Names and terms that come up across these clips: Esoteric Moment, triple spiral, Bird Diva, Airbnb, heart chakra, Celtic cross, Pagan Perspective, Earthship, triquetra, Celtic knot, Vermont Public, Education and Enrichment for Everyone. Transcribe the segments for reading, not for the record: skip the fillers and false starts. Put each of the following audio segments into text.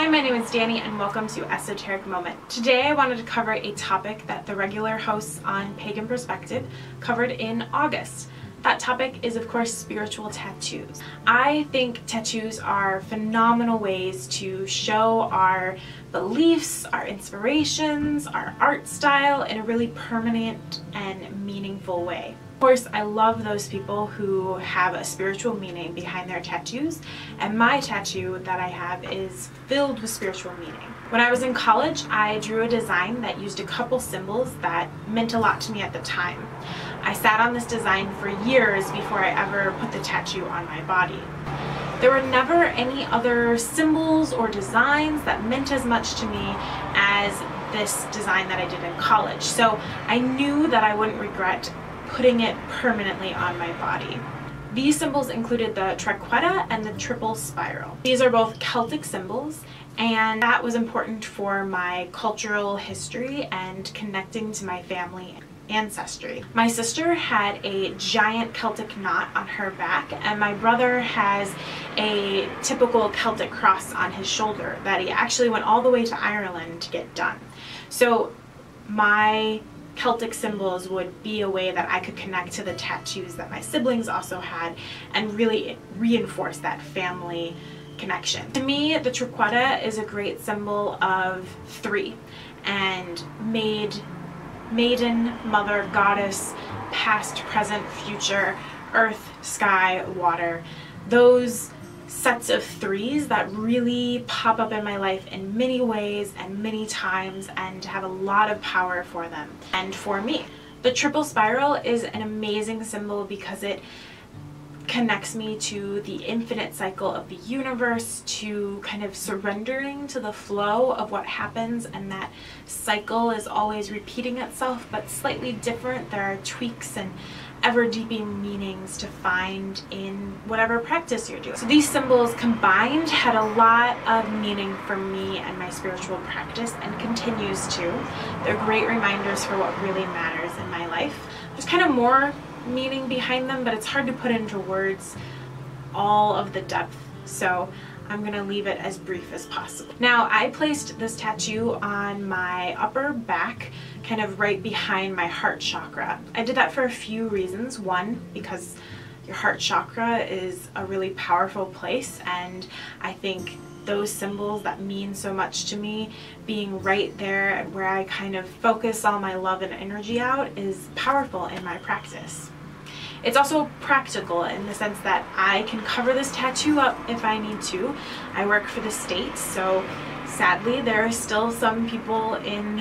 Hi, my name is Danny and welcome to Esoteric Moment. Today I wanted to cover a topic that the regular hosts on Pagan Perspective covered in August. That topic is, of course, spiritual tattoos. I think tattoos are phenomenal ways to show our beliefs, our inspirations, our art style in a really permanent and meaningful way. Of course, I love those people who have a spiritual meaning behind their tattoos, and my tattoo that I have is filled with spiritual meaning. When I was in college, I drew a design that used a couple symbols that meant a lot to me at the time. I sat on this design for years before I ever put the tattoo on my body. There were never any other symbols or designs that meant as much to me as this design that I did in college, so I knew that I wouldn't regret putting it permanently on my body. These symbols included the triquetra and the triple spiral. These are both Celtic symbols, and that was important for my cultural history and connecting to my family ancestry. My sister had a giant Celtic knot on her back, and my brother has a typical Celtic cross on his shoulder that he actually went all the way to Ireland to get done. So my Celtic symbols would be a way that I could connect to the tattoos that my siblings also had and really reinforce that family connection. To me, the triquetra is a great symbol of three, and maiden, mother, goddess, past, present, future, earth, sky, water. Those sets of threes that really pop up in my life in many ways and many times and have a lot of power for them and for me. The triple spiral is an amazing symbol because it connects me to the infinite cycle of the universe, to kind of surrendering to the flow of what happens, and that cycle is always repeating itself but slightly different. There are tweaks and ever-deepening meanings to find in whatever practice you're doing. So these symbols combined had a lot of meaning for me and my spiritual practice, and continues to. They're great reminders for what really matters in my life. There's kind of more meaning behind them, but it's hard to put into words all of the depth, so I'm gonna leave it as brief as possible. Now, I placed this tattoo on my upper back, kind of right behind my heart chakra. I did that for a few reasons. One, because your heart chakra is a really powerful place, and I think those symbols that mean so much to me, being right there where I kind of focus all my love and energy out, is powerful in my practice. It's also practical in the sense that I can cover this tattoo up if I need to. I work for the state, so sadly there are still some people in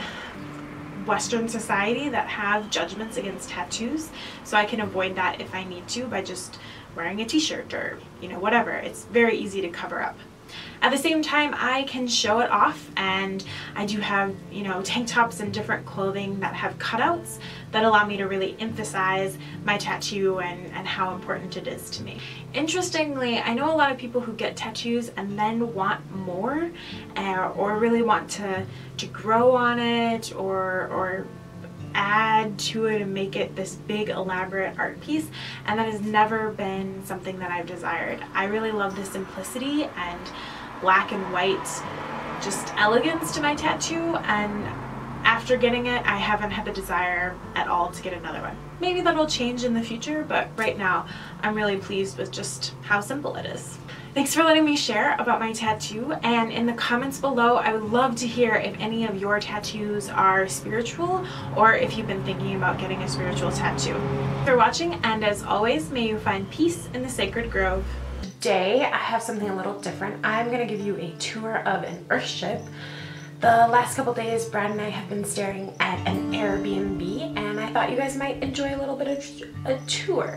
Western society that have judgments against tattoos, so I can avoid that if I need to by just wearing a t-shirt or, you know, whatever. It's very easy to cover up. At the same time, I can show it off, and I do have, you know, tank tops and different clothing that have cutouts that allow me to really emphasize my tattoo and how important it is to me. Interestingly, I know a lot of people who get tattoos and then want more or really want to grow on it or add to it and make it this big elaborate art piece, and that has never been something that I've desired. I really love the simplicity and black and white just elegance to my tattoo, and after getting it I haven't had the desire at all to get another one. Maybe that'll change in the future, but right now I'm really pleased with just how simple it is. Thanks for letting me share about my tattoo, and in the comments below I would love to hear if any of your tattoos are spiritual or if you've been thinking about getting a spiritual tattoo. Thanks for watching, and as always, may you find peace in the sacred grove. Today I have something a little different. I'm going to give you a tour of an Earthship. The last couple days Brad and I have been staring at an Airbnb, and I thought you guys might enjoy a little bit of a tour.